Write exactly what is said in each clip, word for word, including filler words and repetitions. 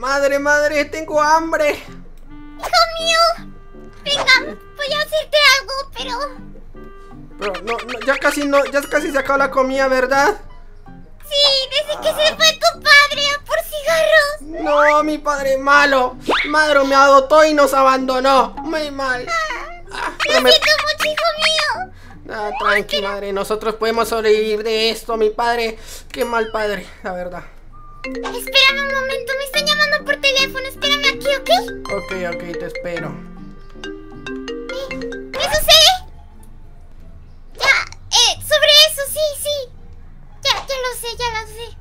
Madre, madre, tengo hambre. Hijo mío, venga, voy a hacerte algo, pero... Pero no, no, ya casi no, ya casi se acabó la comida, ¿verdad? Sí, desde que se fue tu padre a por cigarros. No, mi padre es malo. Madre, me adoptó y nos abandonó. Muy mal. Ah, Lo siento me... mucho, hijo mío. Ah, tranqui, pero... madre, nosotros podemos sobrevivir de esto, mi padre. Qué mal padre, la verdad. Espérame un momento, me están llamando por teléfono. Espérame aquí, ¿ok? Ok, ok, te espero. ¿Qué, ¿Qué sucede? Ya, eh, sobre eso, sí, sí. Ya, ya lo sé, ya lo sé.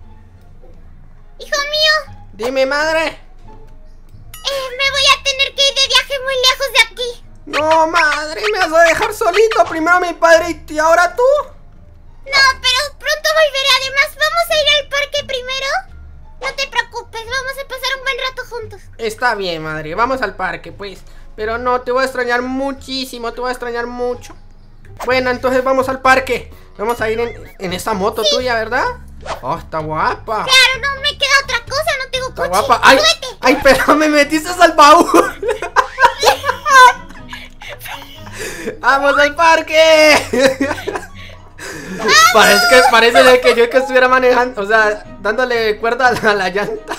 Hijo mío. Dime, madre. Eh, me voy a tener que ir de viaje muy lejos de aquí. No, madre, me vas a dejar solito. Primero mi padre y ahora tú. No, pero pronto volveré. Además, vamos a ir al parque primero. No te preocupes, vamos a pasar un buen rato juntos. Está bien, madre, vamos al parque, pues. Pero no, te voy a extrañar muchísimo. Te voy a extrañar mucho. Bueno, entonces vamos al parque. Vamos a ir en, en esta moto sí. tuya, ¿verdad? Oh, está guapa. Claro, no me queda otra cosa, no tengo coche. Está guapa. Ay, ay, pero me metiste al baúl. ¡Vamos al parque! Parece que, parece que yo que estuviera manejando, o sea, dándole cuerda a la, a la llanta.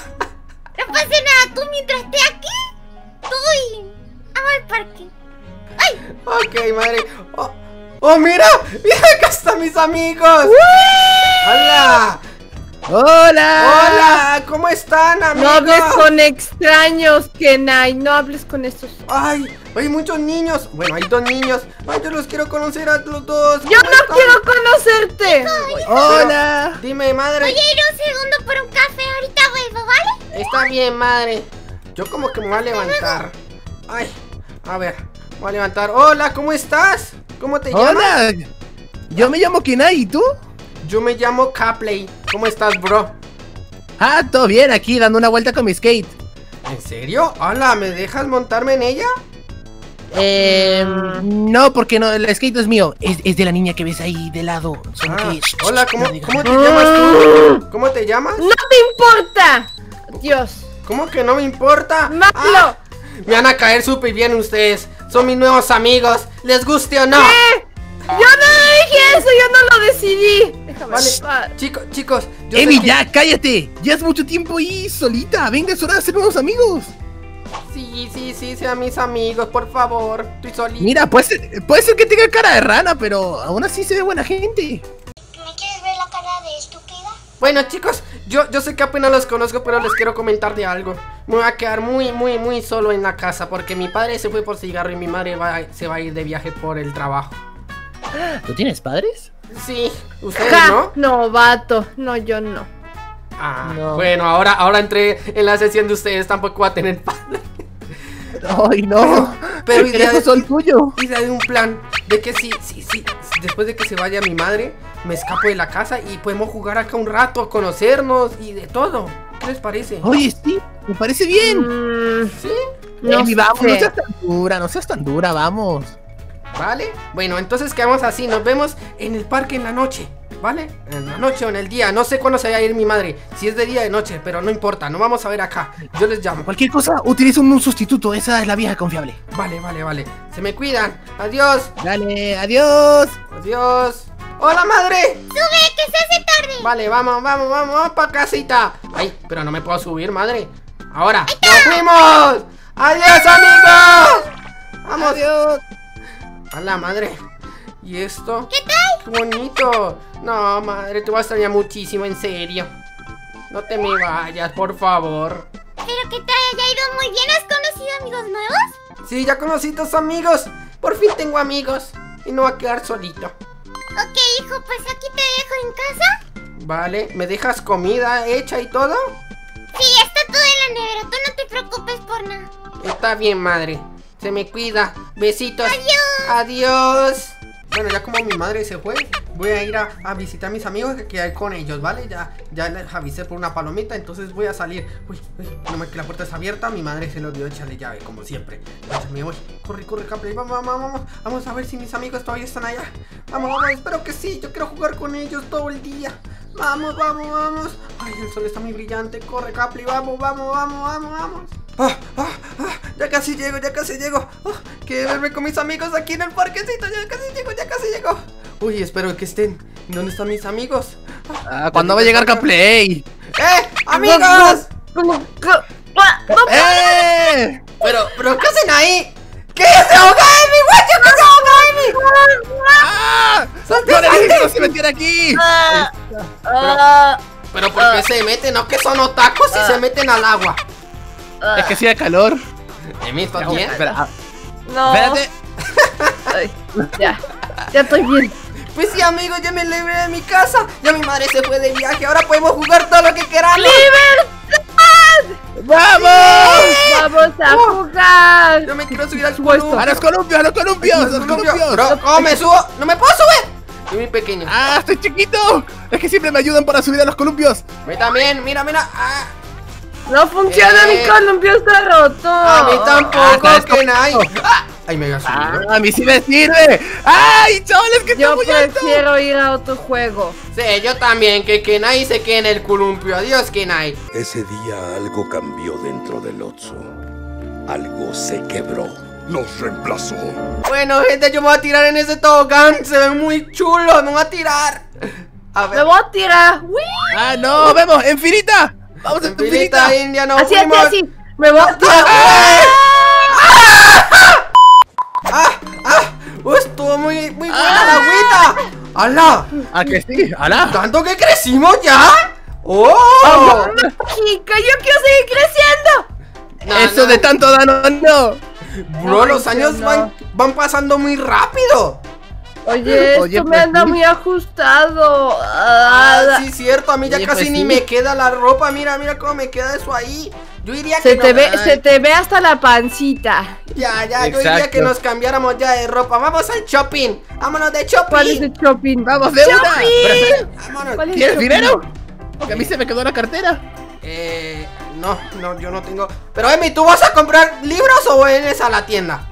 No pasa nada, tú mientras esté aquí, tú y... vamos al parque. ¡Ay! Ok, madre. Oh, oh, mira, mira, acá están mis amigos. ¡Wee! ¡Hola! ¡Hola! ¡Hola! ¿Cómo están, amigos? No hables con extraños, Kenai. No hables con estos. ¡Ay! Hay muchos niños. Bueno, hay dos niños. ¡Ay, yo los quiero conocer a los dos! ¡Yo no están? quiero conocerte! Hijo, ¡Hola! Pero, dime, madre. Voy a ir un segundo por un café. Ahorita vuelvo, ¿vale? Está bien, madre. Yo como que me voy a levantar. ¡Ay! A ver, voy a levantar. ¡Hola! ¿Cómo estás? ¿Cómo te llamas? ¡Hola! Yo me llamo Kenai. ¿Y tú? Yo me llamo Kaplay. ¿Cómo estás, bro? Ah, todo bien, aquí dando una vuelta con mi skate. ¿En serio? Hola, ¿me dejas montarme en ella? Eh, no, porque no, el skate es mío. Es, es de la niña que ves ahí de lado. Solo ah, que... Hola, ¿cómo, no ¿cómo te llamas tú? ¿Cómo te llamas? ¡No te importa! Dios. ¿Cómo que no me importa? ¡Malo! Ah, me van a caer súper bien ustedes. Son mis nuevos amigos. ¿Les guste o no? ¿Qué? Yo no dije eso, yo no lo decidí. Déjame. Vale, chicos, chicos. Emi, que... ya, cállate. Ya es mucho tiempo ahí solita. Venga, es hora de ser unos amigos. Sí, sí, sí, sean mis amigos, por favor. Estoy solita. Mira, puede ser, puede ser que tenga cara de rana, pero aún así se ve buena gente. ¿Me quieres ver la cara de estúpida? Bueno, chicos, yo, yo sé que apenas los conozco, pero les quiero comentar de algo. Me voy a quedar muy, muy, muy solo en la casa porque mi padre se fue por cigarro y mi madre va, se va a ir de viaje por el trabajo. ¿Tú tienes padres? Sí, ¿ustedes ja, no? Novato, no, yo no. Ah, no. Bueno, ahora, ahora entré en la sesión de ustedes, tampoco va a tener padres. Ay, no. Pero idea de son tuyo. Idea de un plan, de que sí, sí, sí. Después de que se vaya mi madre, me escapo de la casa y podemos jugar acá un rato, conocernos y de todo. ¿Qué les parece? Oye, Steve, me parece bien. Mm, sí. No, Emi, vamos, sé. no seas tan dura, no seas tan dura, vamos. ¿Vale? Bueno, entonces quedamos así. Nos vemos en el parque en la noche, ¿vale? En la noche o en el día. No sé cuándo se va a ir mi madre. Si es de día o de noche, pero no importa. No vamos a ver acá. Yo les llamo. Cualquier cosa, utilicen un sustituto. Esa es la vieja confiable. Vale, vale, vale. Se me cuidan. Adiós. Dale, adiós. Adiós. ¡Hola, madre! ¡Sube, que se hace tarde! Vale, vamos, vamos, vamos, vamos para casita. Ay, pero no me puedo subir, madre. Ahora, ¡nos fuimos! ¡Adiós, amigos! ¡Vamos! ¡Adiós! A la madre. ¿Y esto? ¿Qué tal? ¡Qué bonito! No, madre, te voy a extrañar muchísimo, en serio. No te me vayas, por favor. Pero que te haya ido muy bien. ¿Has conocido amigos nuevos? Sí, ya conocí dos amigos. Por fin tengo amigos. Y no va a quedar solito. Ok, hijo, pues aquí te dejo en casa. Vale, ¿me dejas comida hecha y todo? Sí, está todo en la nevera. Tú no te preocupes por nada. Está bien, madre. Se me cuida. Besitos. Adiós. Adiós. Bueno, ya como mi madre se fue, voy a ir a, a visitar a mis amigos que quedé con ellos, ¿vale? Ya, ya les avisé por una palomita, entonces voy a salir. Uy, uy, no me que la puerta está abierta. Mi madre se lo olvidó echarle llave, como siempre. Entonces me voy. Corre, corre, Capri. Vamos, vamos, vamos. Vamos a ver si mis amigos todavía están allá. Vamos, vamos. Espero que sí. Yo quiero jugar con ellos todo el día. Vamos, vamos, vamos. Ay, el sol está muy brillante. Corre, Capri, vamos, vamos, vamos, vamos, vamos. Ah, ah, ah, ya casi llego, ya casi llego. Oh, quiero verme con mis amigos aquí en el parquecito. Ya casi llego, ya casi llego. Uy, espero que estén. ¿Dónde están mis amigos? Ah, ¿cuándo va a llegar Kaplay? ¡Eh, amigos! ¡Eh! Pero, pero, ¿qué hacen ahí? ¿Qué? ¡Se ahoga Emi, güey! ¡Yo no se ahoga Emi! ¡Salte, salte! ¡No se metiera aquí! Pero, ¿por qué se meten? ¿No que son otakus y se meten al agua? Es que hacía calor. Emi, ¿estás bien? No. Espérate. Ya, ya estoy bien. Pues sí, amigos, ya me libré de mi casa. Ya mi madre se fue de viaje. Ahora podemos jugar todo lo que queramos. ¡Libertad! ¡Vamos! ¡Sí! ¡Vamos a oh. jugar! Yo me quiero subir al puesto. ¡A los columpios, a los columpios! ¡A los columpios! Bro, ¿cómo me subo? ¡No me puedo subir! Soy muy pequeño. ¡Ah, estoy chiquito! Es que siempre me ayudan para subir a los columpios. Yo también, mira, mira. Ah. ¡No funciona! Eh. ¡Mi columpio está roto! ¡A mí tampoco! Ah, ¡Kenai! ¡Ah! ¡Ay, me gasto! Ah, ¡a mí sí me sirve! ¡Ay, chavales, que yo está muy prefiero alto! Ir a otro juego. Sí, yo también, que Kenai se quede en el columpio. ¡Adiós, Kenai! Ese día algo cambió dentro del Otso. Algo se quebró. Los reemplazó. Bueno, gente, yo me voy a tirar en ese tobogán. Se ve muy chulo, me voy a tirar. A ver. ¡Me voy a tirar! ¡Wii! ¡Ah, no! ¡Vemos! ¡En finita! ¡Vamos en tu finita, India! ¡No así, así, así! ¡Me voy a tirar! ¡Ah! ¡Ah! ¡Ah! ¡Oh, estuvo muy, muy buena la agüita! ¡Hala! ¿A que sí? ¡Hala! ¿Tanto que crecimos ya? ¡Oh! ¡Oh, chica! ¡Yo quiero seguir creciendo! No, ¡eso no. de tanto daño no! Bro, no, los años no. van, van pasando muy rápido. Oye, Oye, esto me anda muy ajustado. Ah, sí, cierto, a mí ya Oye, casi pues, ni sí. me queda la ropa. Mira, mira cómo me queda eso ahí. Yo diría que se te no, ve, ay. se te ve hasta la pancita. Ya, ya, Exacto. yo diría que nos cambiáramos ya de ropa. Vamos al shopping. Vámonos de shopping. ¿Cuál es el shopping? Vamos de shopping. una. Vámonos. ¿Tienes dinero? Porque a mí se me quedó la cartera. Eh, no, no, yo no tengo. Pero Emi, ¿tú vas a comprar libros o vienes a la tienda?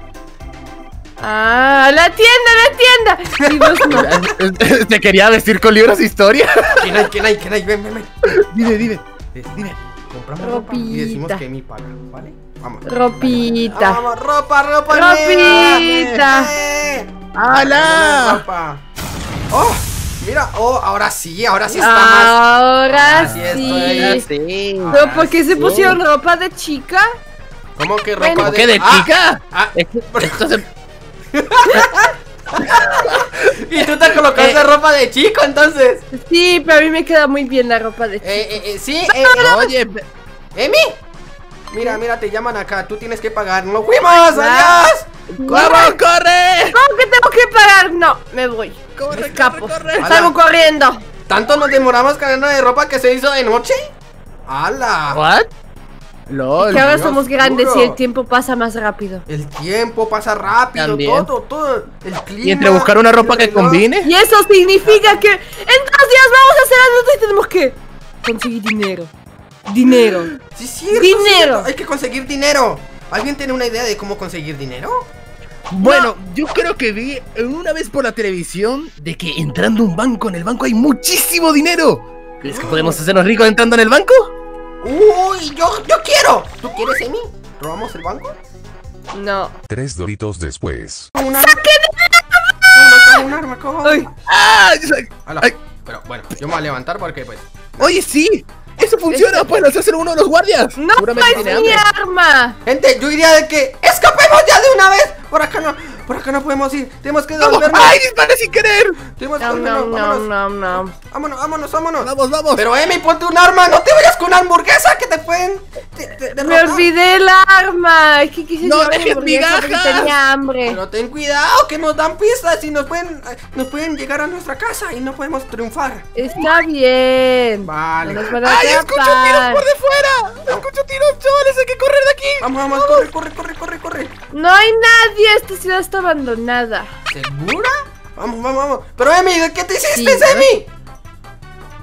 Ah, la tienda, la tienda. Libros, no. Te quería vestir con libros de historia. ¿Quién hay, quién hay, quién hay? Ven, ven, ven. Dime, dime, dime. Compramos ropa y decimos que mi paga, ¿vale? Vamos. Ropita. Vale, vale. Vamos, ropa, ropa, ropita. ¡Hala! Oh, mira, oh, ahora sí, ahora sí está más. Ahora, ahora sí. Estoy, sí. Ahora ¿Pero por qué sí. se pusieron ropa de chica? ¿Cómo que ropa bueno, de... ¿Qué de chica? Ah, ah, esto se... Y tú te colocaste eh, ropa de chico, entonces. Sí, pero a mí me queda muy bien la ropa de chico. Eh, eh, sí, eh, oye, Emi. Mira, mira, te llaman acá. Tú tienes que pagar. ¡Nos fuimos! ¡Adiós! ¡Corre, corre! ¿Cómo que tengo que pagar? No, me voy. Corre, me escapo. Corre, corre. Salgo corriendo. ¿Tanto nos demoramos cambiando de ropa que se hizo de noche? ¡Hala! ¿What? LOL, que ahora Dios somos grandes duro. y el tiempo pasa más rápido. El tiempo pasa rápido, También. todo, todo. El clima, y entre buscar una ropa que reloj. combine. Y eso significa que en dos días vamos a hacer algo y tenemos que conseguir dinero. Dinero. Sí, cierto, dinero. Cierto. Hay que conseguir dinero. ¿Alguien tiene una idea de cómo conseguir dinero? Bueno, no. yo creo que vi una vez por la televisión de que entrando a un banco, en el banco hay muchísimo dinero. ¿Crees que podemos hacernos ricos entrando en el banco? Uy, yo, yo quiero. ¿Tú quieres, Emi? ¿Robamos el banco? No. Tres doritos después. ¡Saquen el arma! ¡Ay! ¡Ah! ¡Ay! Pero bueno, yo me voy a levantar porque pues... ¡Oye, sí! ¡Eso funciona! ¡Pueden hacerse uno de los guardias! ¡No es mi arma! Gente, yo diría de que... ¡escapemos ya de una vez! Por acá no... Por acá no podemos ir. Tenemos que devolvernos. ¡Ay, disparé sin querer! Tenemos que no, no, no, no. Vámonos, vámonos, vámonos. Vamos, vamos. Pero Emi, ponte un arma. No te vayas con una hamburguesa que te pueden. Te, te, te Me olvidé el arma. Es que quise no dejes migajas. Tenía hambre. Pero ten cuidado que nos dan pistas y nos pueden, nos pueden llegar a nuestra casa y no podemos triunfar. Está bien. Vale. No ¡Ay, escucho tiros por de fuera! No. Escucho tiros, chavales. Hay que correr de aquí. Vamos, vamos, vamos. corre, corre, corre, corre, corre. No hay nadie. Esta ciudad está abandonada. ¿Segura? Vamos, vamos, vamos. Pero Emi, ¿de qué te hiciste, sí, Emi?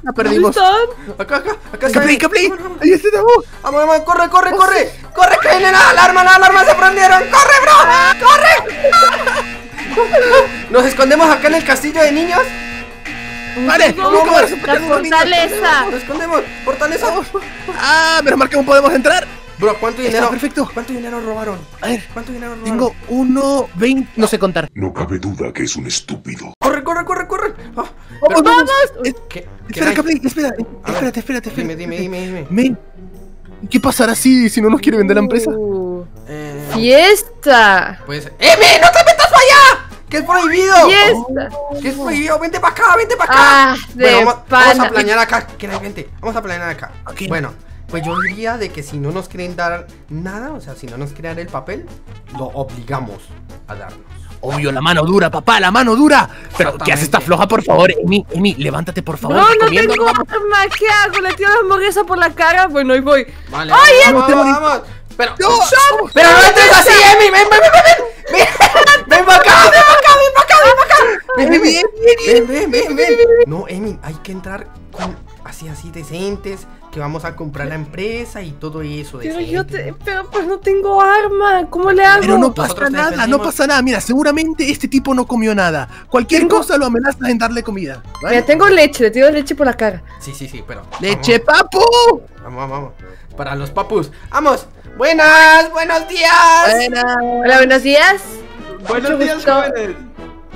La perdimos. Acá, acá, acá. Capri, Capri. Ahí está. Vamos, vamos, corre, corre, corre. Corre, que viene la alarma, la alarma se prendieron. Corre, bro. Corre. Nos escondemos acá en el castillo de niños. ¡Vale! ¡La fortaleza! ¡Nos escondemos! ¡Fortaleza! ¡Ah! ¡Menos mal que no podemos entrar! Bro, ¿cuánto dinero? Está perfecto. ¿Cuánto dinero robaron? A ver, ¿cuánto dinero robaron? Tengo uno, veinte, no sé contar. No cabe duda que es un estúpido. ¡Corre, corre, corre, corre! ¡Oh, oh, ¡vamos! vamos. ¿Qué, espera, Kaplay, espera. Ah, espérate, espérate, espérate. Dime, dime, dime, dime. ¿Qué pasará si, si no nos quiere vender la empresa? Uh, eh, ¡Fiesta! Pues... ¡Emi, no te metas allá! ¡Que es prohibido! ¡Fiesta! Oh, ¡que es prohibido! ¡Vente para acá, vente para acá! Ah, bueno, vamos, vamos a planear acá, que la gente. Vamos a planear acá. Okay. Bueno. Pues yo diría de que si no nos quieren dar nada, o sea, si no nos quieren dar el papel, lo obligamos a darnos. Obvio, la mano dura, papá, la mano dura. Pero ¿qué haces? Está floja, por favor, Emi, Emi, levántate, por favor. No, no comiendo, tengo arma, ¿no? ¿Qué hago? ¿Le tiro la hamburguesa por la cara? Bueno, ahí voy. Vale, ¡ay, vamos, vamos, vamos! Pero no, son... pero no entres así, Emi, ven, ven, ven, ven, ven. Ven para acá, ven para acá, ven para acá, ven para acá. Ven, ven, ven, ven, ven, ven. No, Emi, hay que entrar con así, así decentes. Que vamos a comprar la empresa y todo eso. Pero yo te, pero pues no tengo arma. ¿Cómo le hago? Pero no pasa nada, no pasa nada. Mira, seguramente este tipo no comió nada. Cualquier ¿Tengo? cosa lo amenazas en darle comida, ¿vale? Mira, tengo leche, le tiro leche por la cara. Sí, sí, sí, pero... ¡Leche, vamos. papu! Vamos, vamos, para los papus. ¡Vamos! ¡Buenas! ¡Buenos días! Buenas. Hola, buenos días. Buenos días, jóvenes.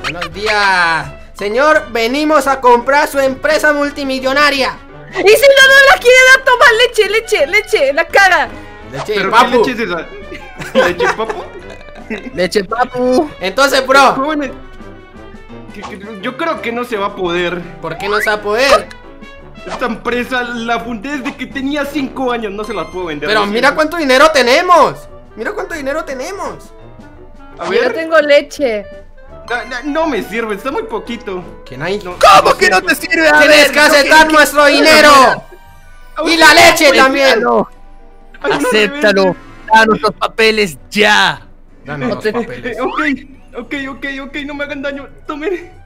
Buenos días. Señor, venimos a comprar su empresa multimillonaria. Y si no, no la quiere dar, toma leche, leche, leche, en la cara. Leche, ¿Pero papu. ¿Qué leche es esa? ¿Leche papu? Leche papu. Entonces, bro, jóvenes, yo creo que no se va a poder. ¿Por qué no se va a poder? Esta empresa la fundé desde que tenía cinco años, no se la puedo vender. Pero mira cuánto dinero tenemos. Mira cuánto dinero tenemos. A ver. Yo tengo leche. No, no, no me sirve, está muy poquito. Kenai, no, ¿Cómo no que no te sirve? A Tienes ver, que aceptar no, nuestro que... dinero. Y la leche Ay, también. No. Ay, Acéptalo. No Danos los papeles ya. Dame no los te... papeles. Ok, ok, ok, ok, no me hagan daño. Tomen.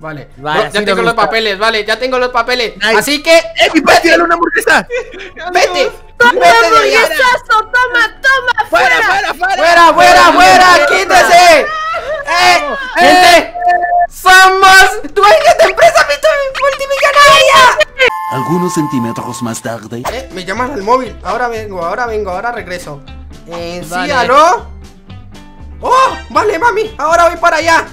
Vale, vale no, ya tengo los papeles, vale, ya tengo los papeles. Ay. Así que. ¡Emi, puedes tirarle una hamburguesa! ¡Vete! ¡Toma hamburguesazo! ¡Toma, toma! ¡Fuera, fuera, fuera! ¡Fuera, fuera, fuera! ¡Quítese! ¡Eh! ¡Gente! Eh, ¡Somos dueños de empresa multimillonaria! Algunos centímetros más tarde. Eh, me llaman al móvil. Ahora vengo, ahora vengo, ahora regreso. Eh, vale. ¿Sí, aló? ¡Oh! Vale, mami, ahora voy para allá.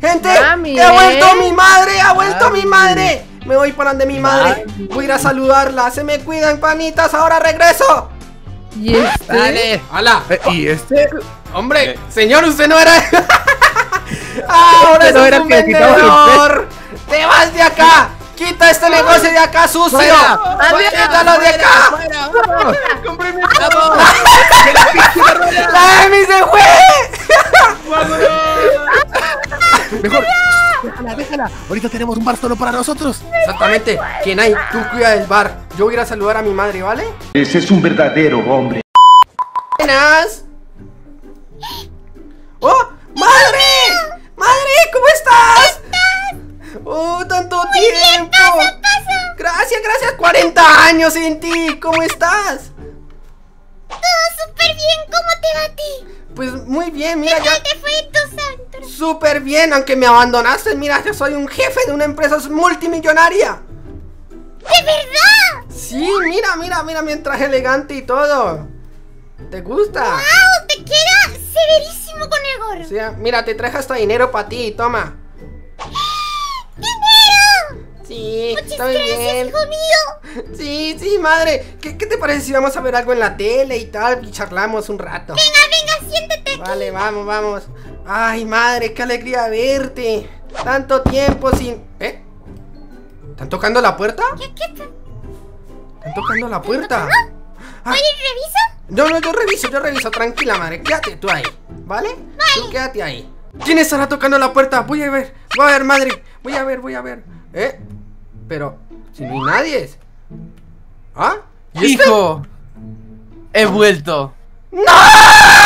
Gente, mami, ha vuelto eh. mi madre, ha vuelto mami. mi madre. Me voy para donde mi madre. Mami. Voy a ir a saludarla. Se me cuidan, panitas, ahora regreso. ¿Y este? Dale. Hola. ¿Y este? Hombre, eh. señor, usted no era. Ahora no era un que vendedor. Te vas de acá. Quita este negocio de acá, sucio. Quítalo de acá. La Emi se fue. Mejor. Déjala, déjala. Ahorita tenemos un bar solo para nosotros. Exactamente. Kenai, tú cuida del bar. Yo voy a ir a saludar a mi madre, ¿vale? Ese es un verdadero hombre. Buenas. ¡Oh! ¡Madre! ¡Madre! ¿Cómo estás? ¡Oh, tanto tiempo! Gracias, gracias. cuarenta años sin ti. ¿Cómo estás? Todo súper bien. ¿Cómo te va a ti? Pues muy bien, mira ya. ¿Qué fue tu santo? Súper bien, aunque me abandonaste. Mira, yo soy un jefe de una empresa multimillonaria. ¿De verdad? Sí, mira, mira, mira mi traje elegante y todo. ¿Te gusta? ¡Wow! Te queda severísimo con el gorro. Sí, mira, te traje hasta dinero para ti, toma. ¡Dinero! Sí, está muy bien, hijo mío. Sí, sí, madre. ¿Qué, ¿Qué te parece si vamos a ver algo en la tele y tal? Y charlamos un rato. Venga, siéntate aquí. Vale, vamos, vamos. Ay, madre, qué alegría verte. Tanto tiempo sin... ¿Eh? ¿Están tocando la puerta? ¿Qué, qué está? ¿Están tocando la puerta? Ah. Oye, ¿revisa? No, no, yo reviso, yo reviso. Tranquila, madre, quédate tú ahí, ¿vale? Vale. Tú quédate ahí. ¿Quién estará tocando la puerta? Voy a ver, voy a ver, madre. Voy a ver, voy a ver. ¿Eh? Pero, si no hay nadie. ¿Ah? ¿Y este? ¡Hijo! He vuelto. ¡No!